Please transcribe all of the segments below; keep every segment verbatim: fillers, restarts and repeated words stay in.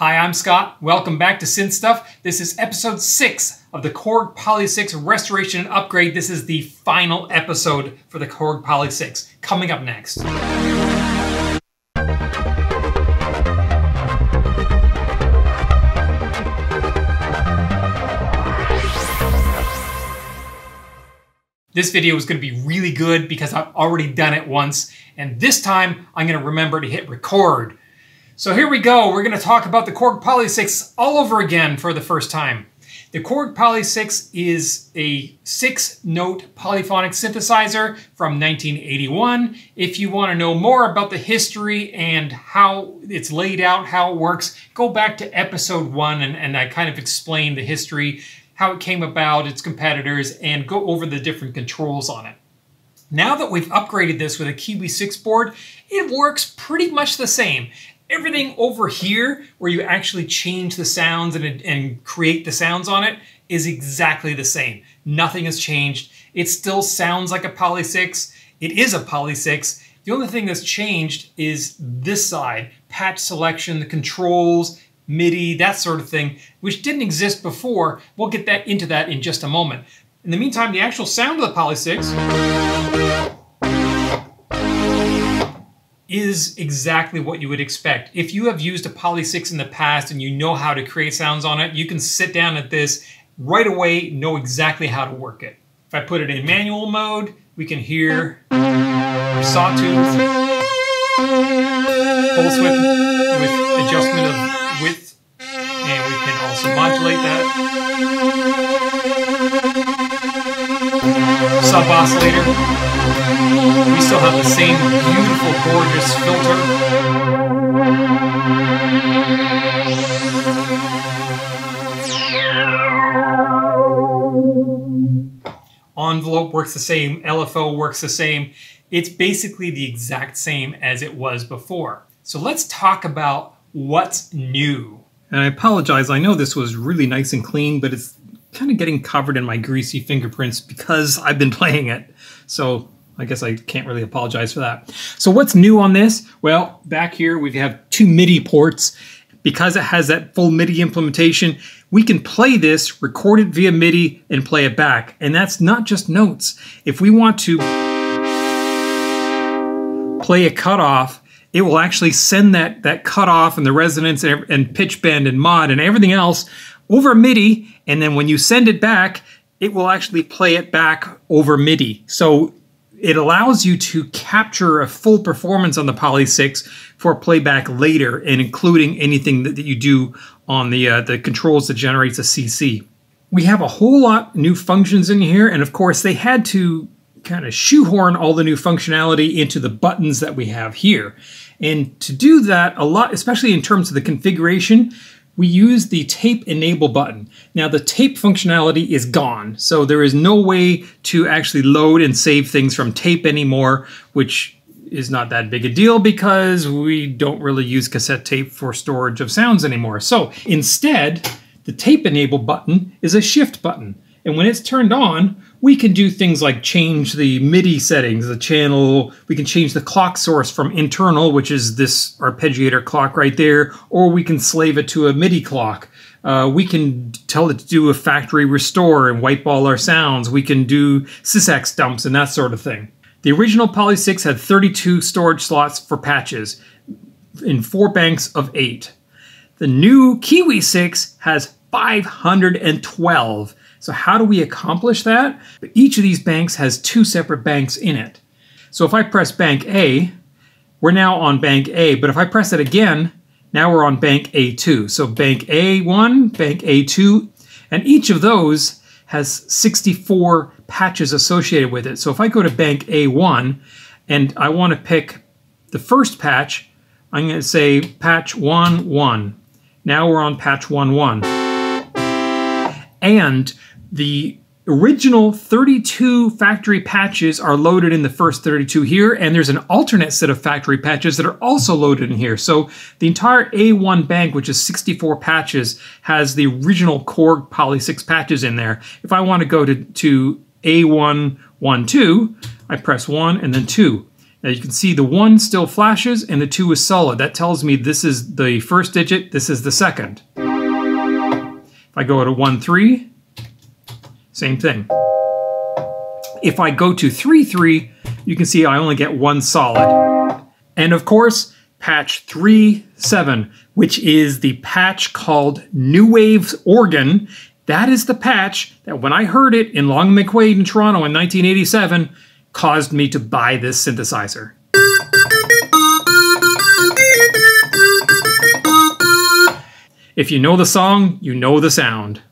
Hi, I'm Scott. Welcome back to Synth Stuff. This is episode six of the Korg Polysix restoration and upgrade. This is the final episode for the Korg Polysix. Coming up next. This video is going to be really good because I've already done it once, and this time I'm going to remember to hit record. So here we go, we're going to talk about the Korg Polysix all over again for the first time. The Korg Polysix is a six-note polyphonic synthesizer from nineteen eighty-one. If you want to know more about the history and how it's laid out, how it works, go back to episode one and, and I kind of explain the history, how it came about, its competitors, and go over the different controls on it. Now that we've upgraded this with a Kiwisix board, it works pretty much the same. Everything over here, where you actually change the sounds and, and create the sounds on it, is exactly the same. Nothing has changed. It still sounds like a Polysix. It is a Polysix. The only thing that's changed is this side, patch selection, the controls, MIDI, that sort of thing, which didn't exist before. We'll get that into that in just a moment. In the meantime, the actual sound of the Polysix is exactly what you would expect. If you have used a Polysix in the past and you know how to create sounds on it, you can sit down at this right away, know exactly how to work it. If I put it in manual mode, we can hear sawtooth, pulse width with adjustment of width, and we can also modulate that. Sub-oscillator. We still have the same beautiful, gorgeous filter. Envelope works the same, L F O works the same. It's basically the exact same as it was before. So let's talk about what's new. And I apologize, I know this was really nice and clean, but it's kind of getting covered in my greasy fingerprints because I've been playing it. So I guess I can't really apologize for that. So what's new on this? Well, back here we have two MIDI ports. Because it has that full MIDI implementation, we can play this, record it via MIDI, and play it back. And that's not just notes. If we want to play a cutoff, it will actually send that, that cutoff and the resonance and, and pitch bend and mod and everything else over MIDI, and then when you send it back, it will actually play it back over MIDI. So it allows you to capture a full performance on the Polysix for playback later, and including anything that, that you do on the, uh, the controls that generates a C C. We have a whole lot of new functions in here, and of course they had to kind of shoehorn all the new functionality into the buttons that we have here. And to do that, a lot, especially in terms of the configuration, we use the tape enable button. Now the tape functionality is gone, so there is no way to actually load and save things from tape anymore, which is not that big a deal because we don't really use cassette tape for storage of sounds anymore. So instead, the tape enable button is a shift button. And when it's turned on, we can do things like change the MIDI settings, the channel, we can change the clock source from internal, which is this arpeggiator clock right there, or we can slave it to a MIDI clock. Uh, we can tell it to do a factory restore and wipe all our sounds. We can do sysax dumps and that sort of thing. The original Polysix had thirty-two storage slots for patches in four banks of eight. The new Kiwisix has five hundred twelve. So how do we accomplish that? Each of these banks has two separate banks in it. So if I press bank A, we're now on bank A, but if I press it again, now we're on bank A two. So bank A one, bank A two, and each of those has sixty-four patches associated with it. So if I go to bank A one and I want to pick the first patch, I'm going to say patch one one. Now we're on patch one one. And the original thirty-two factory patches are loaded in the first thirty-two here, and there's an alternate set of factory patches that are also loaded in here. So the entire A one bank, which is sixty-four patches, has the original Korg Polysix patches in there. If I want to go to, to A one one two, I press one and then two. Now you can see the one still flashes and the two is solid. That tells me this is the first digit, this is the second. If I go to one, three, same thing. If I go to three, three, you can see I only get one solid. And of course, patch three, seven, which is the patch called New Wave's Organ. That is the patch that when I heard it in Long McQuaid in Toronto in nineteen eighty-seven, caused me to buy this synthesizer. If you know the song, you know the sound.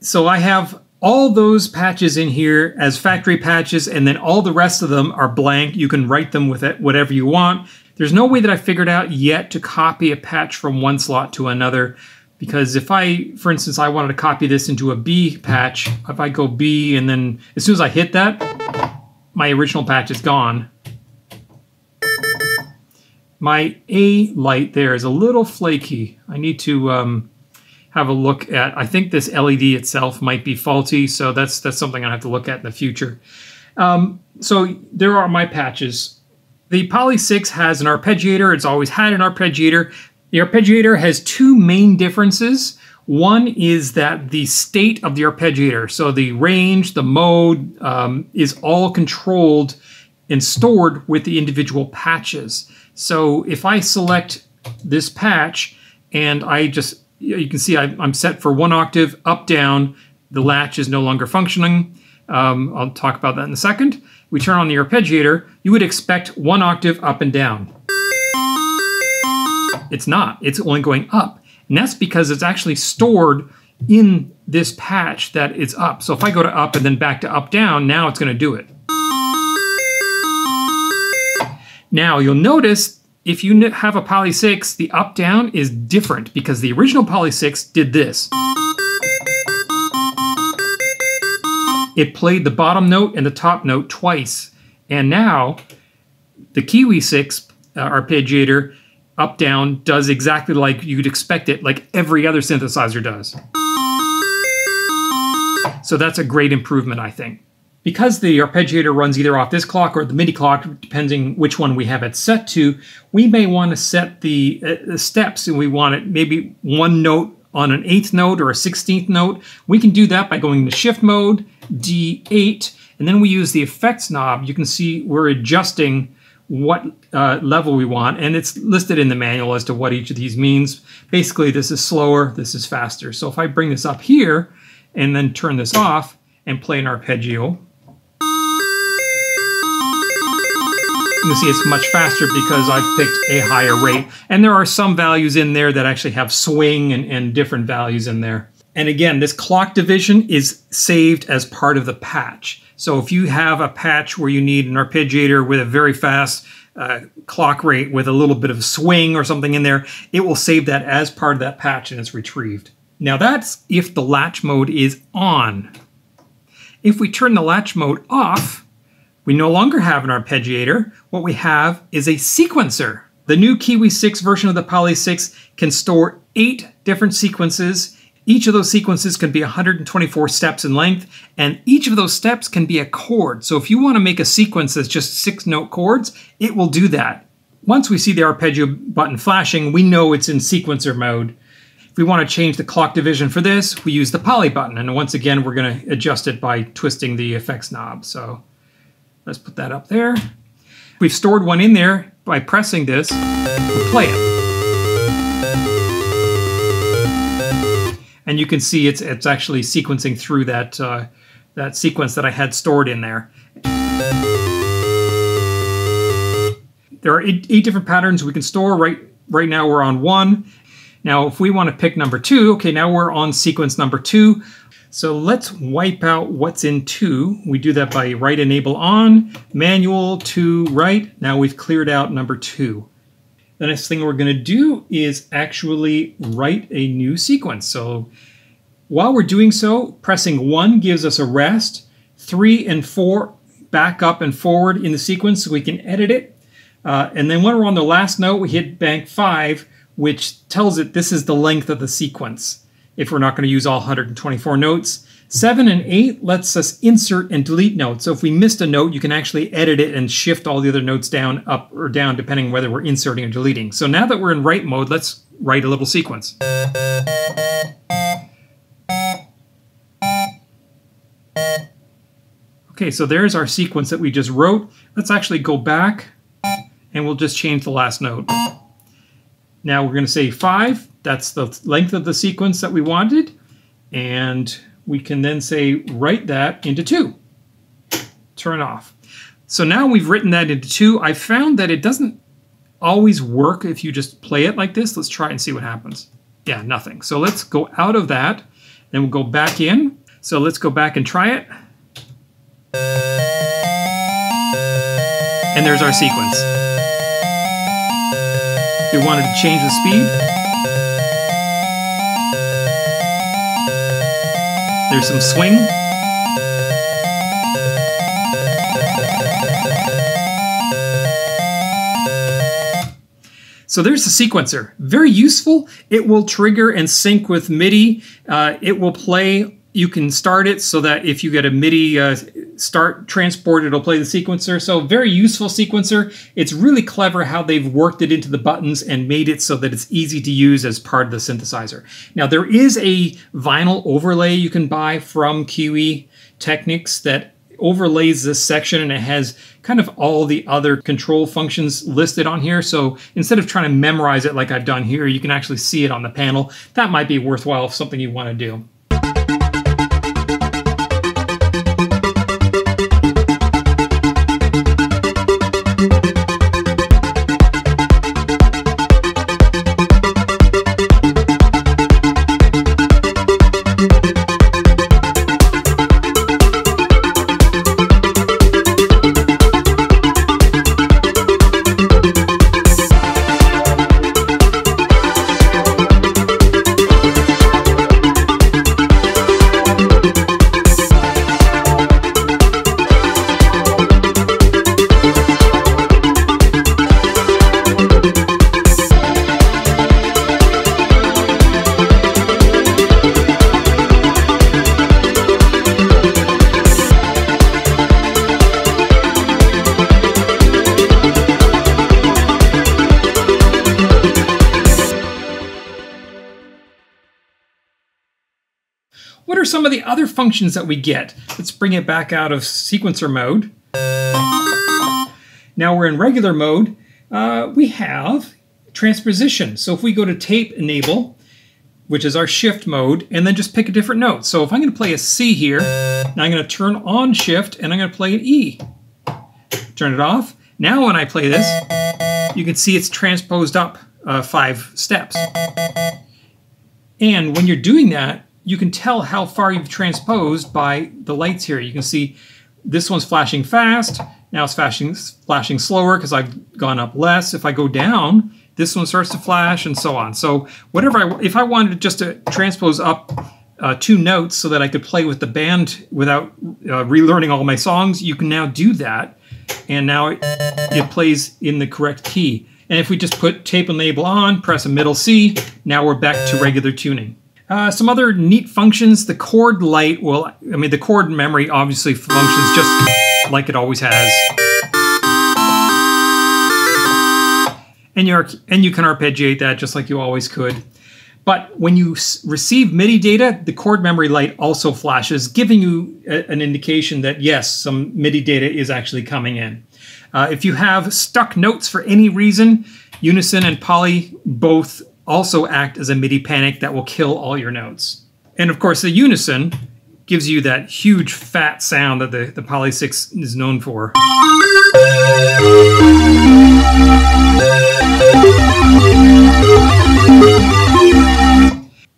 So I have all those patches in here as factory patches, and then all the rest of them are blank. You can write them with it, whatever you want. There's no way that I figured out yet to copy a patch from one slot to another, because if I, for instance, I wanted to copy this into a B patch, if I go B and then as soon as I hit that, my original patch is gone. My A light there is a little flaky. I need to um, have a look at, I think this L E D itself might be faulty, so that's that's something I have to look at in the future. Um, so there are my patches. The Polysix has an arpeggiator. It's always had an arpeggiator. The arpeggiator has two main differences. One is that the state of the arpeggiator, so the range, the mode, um, is all controlled and stored with the individual patches. So if I select this patch and I just, you can see I, I'm set for one octave up, down, the latch is no longer functioning. Um, I'll talk about that in a second. We turn on the arpeggiator, you would expect one octave up and down. It's not, it's only going up. And that's because it's actually stored in this patch that it's up. So if I go to up and then back to up down, now it's going to do it. Now you'll notice if you have a Polysix, the up down is different because the original Polysix did this. It played the bottom note and the top note twice. And now the Kiwisix uh, arpeggiator up down does exactly like you'd expect it, like every other synthesizer does. So that's a great improvement, I think. Because the arpeggiator runs either off this clock or the MIDI clock, depending which one we have it set to, we may want to set the, uh, the steps, and we want it maybe one note on an eighth note or a sixteenth note. We can do that by going to shift mode, D eight, and then we use the effects knob. You can see we're adjusting what uh, level we want, and it's listed in the manual as to what each of these means. Basically, this is slower, this is faster. So if I bring this up here and then turn this off and play an arpeggio, you can see it's much faster because I picked a higher rate. And there are some values in there that actually have swing and, and different values in there. And again, this clock division is saved as part of the patch. So if you have a patch where you need an arpeggiator with a very fast uh, clock rate with a little bit of swing or something in there, it will save that as part of that patch and it's retrieved. Now that's if the latch mode is on. If we turn the latch mode off, we no longer have an arpeggiator. What we have is a sequencer. The new Kiwisix version of the Polysix can store eight different sequences. Each of those sequences can be one hundred twenty-four steps in length, and each of those steps can be a chord. So if you want to make a sequence that's just six note chords, it will do that. Once we see the arpeggio button flashing, we know it's in sequencer mode. If we want to change the clock division for this, we use the poly button. And once again, we're going to adjust it by twisting the effects knob. So let's put that up there. We've stored one in there by pressing this, we'll play it. And you can see it's it's actually sequencing through that uh, that sequence that I had stored in there. There are eight, eight different patterns we can store. Right right now we're on one. Now if we want to pick number two, okay, now we're on sequence number two. So let's wipe out what's in two. We do that by right enable on, manual to right. Now we've cleared out number two. The next thing we're going to do is actually write a new sequence. So while we're doing so, pressing one gives us a rest, three and four back up and forward in the sequence so we can edit it. Uh, and then when we're on the last note, we hit bank five, which tells it this is the length of the sequence if we're not going to use all one hundred twenty-four notes. Seven and eight lets us insert and delete notes. So if we missed a note, you can actually edit it and shift all the other notes down, up or down, depending whether we're inserting or deleting. So now that we're in write mode, let's write a little sequence. Okay, so there's our sequence that we just wrote. Let's actually go back and we'll just change the last note. Now we're going to say five. That's the length of the sequence that we wanted. And we can then say, write that into two. Turn off. So now we've written that into two. I found that it doesn't always work if you just play it like this. Let's try and see what happens. Yeah, nothing. So let's go out of that. Then we'll go back in. So let's go back and try it. And there's our sequence. If we wanted to change the speed, there's some swing. So there's the sequencer. Very useful. It will trigger and sync with MIDI. Uh, it will play. You can start it so that if you get a MIDI uh, start transport, it'll play the sequencer. So very useful sequencer. It's really clever how they've worked it into the buttons and made it so that it's easy to use as part of the synthesizer. Now there is a vinyl overlay you can buy from Kiwi Technics that overlays this section, and it has kind of all the other control functions listed on here. So instead of trying to memorize it like I've done here, you can actually see it on the panel. That might be worthwhile if something you want to do. What are some of the other functions that we get? Let's bring it back out of sequencer mode. Now we're in regular mode. Uh, we have transposition. So if we go to tape enable, which is our shift mode, and then just pick a different note. So if I'm going to play a C here, now I'm going to turn on shift and I'm going to play an E. Turn it off. Now when I play this, you can see it's transposed up uh, five steps. And when you're doing that, you can tell how far you've transposed by the lights here. You can see this one's flashing fast. Now it's flashing, flashing slower because I've gone up less. If I go down, this one starts to flash and so on. So whatever, I, if I wanted just to transpose up uh, two notes so that I could play with the band without uh, relearning all my songs, you can now do that. And now it, it plays in the correct key. And if we just put tape enable on, press a middle C, now we're back to regular tuning. Uh, some other neat functions, the chord light will, I mean, the chord memory obviously functions just like it always has. And, you're, and you can arpeggiate that just like you always could. But when you receive MIDI data, the chord memory light also flashes, giving you a, an indication that yes, some MIDI data is actually coming in. Uh, if you have stuck notes for any reason, unison and poly both also act as a MIDI panic that will kill all your notes. And of course the unison gives you that huge fat sound that the, the Polysix is known for.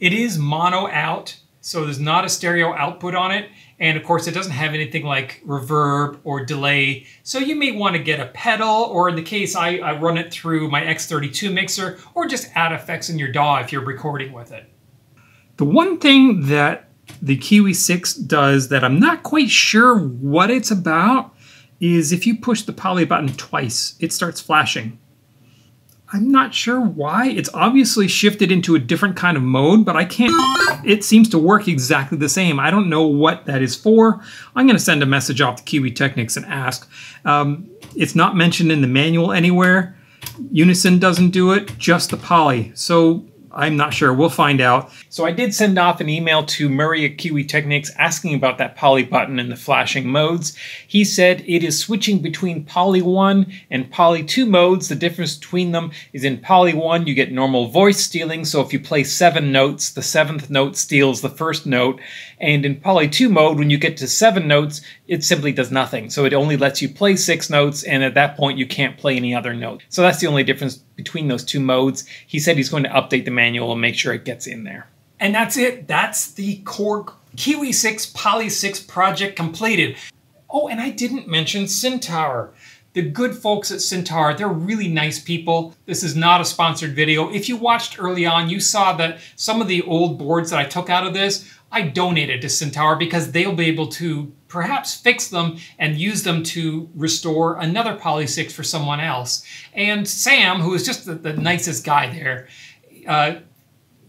It is mono out, so there's not a stereo output on it. And of course it doesn't have anything like reverb or delay. So you may want to get a pedal, or in the case I, I run it through my X thirty-two mixer, or just add effects in your D A W if you're recording with it. The one thing that the Kiwisix does that I'm not quite sure what it's about is if you push the poly button twice, it starts flashing. I'm not sure why. It's obviously shifted into a different kind of mode, but I can't, it seems to work exactly the same. I don't know what that is for. I'm gonna send a message off to Kiwi Technics and ask. Um, it's not mentioned in the manual anywhere. Unison doesn't do it, just the poly. So I'm not sure, we'll find out. So I did send off an email to Murray at Kiwi Technics asking about that poly button and the flashing modes. He said it is switching between poly one and poly two modes. The difference between them is in poly one you get normal voice stealing, so if you play seven notes, the seventh note steals the first note. And in poly two mode, when you get to seven notes, it simply does nothing. So it only lets you play six notes, and at that point you can't play any other note. So that's the only difference between those two modes. He said he's going to update the manual and make sure it gets in there. And that's it. That's the Korg Kiwisix Polysix project completed. Oh, and I didn't mention Syntaur. The good folks at Syntaur, they're really nice people. This is not a sponsored video. If you watched early on, you saw that some of the old boards that I took out of this, I donated to Syntaur because they'll be able to perhaps fix them and use them to restore another Polysix for someone else. And Sam, who is just the, the nicest guy there, uh,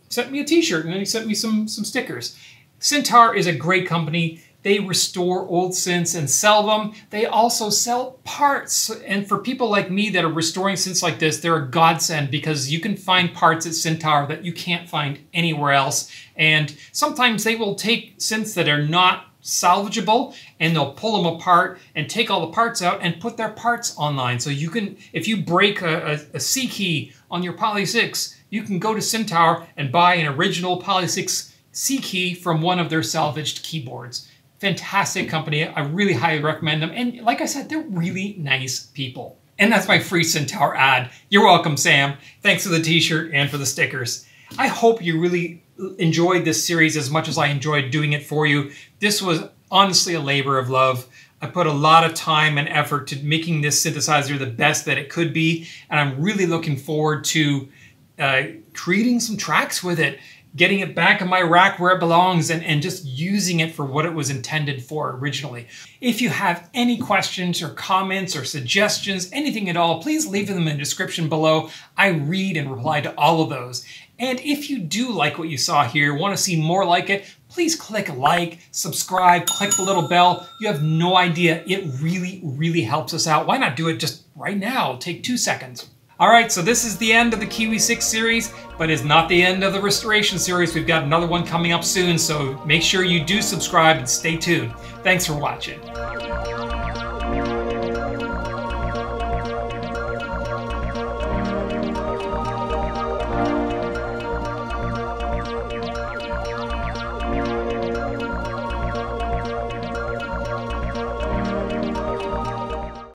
sent me a t-shirt and then he sent me some, some stickers. Syntaur is a great company. They restore old synths and sell them. They also sell parts. And for people like me that are restoring synths like this, they're a godsend because you can find parts at Syntaur that you can't find anywhere else. And sometimes they will take synths that are not salvageable and they'll pull them apart and take all the parts out and put their parts online. So you can, if you break a, a, a C key on your Polysix, you can go to Syntaur and buy an original Polysix C key from one of their salvaged keyboards. Fantastic company. I really highly recommend them. And like I said, they're really nice people. And that's my free Syntaur ad. You're welcome, Sam. Thanks for the t-shirt and for the stickers. I hope you really enjoyed this series as much as I enjoyed doing it for you. This was honestly a labor of love. I put a lot of time and effort to making this synthesizer the best that it could be. And I'm really looking forward to uh, creating some tracks with it, getting it back in my rack where it belongs, and, and just using it for what it was intended for originally. If you have any questions or comments or suggestions, anything at all, please leave them in the description below. I read and reply to all of those. And if you do like what you saw here, want to see more like it, please click like, subscribe, click the little bell. You have no idea. It really, really helps us out. Why not do it just right now? It'll take two seconds. All right, so this is the end of the Kiwisix series, but it's not the end of the restoration series. We've got another one coming up soon, so make sure you do subscribe and stay tuned. Thanks for watching.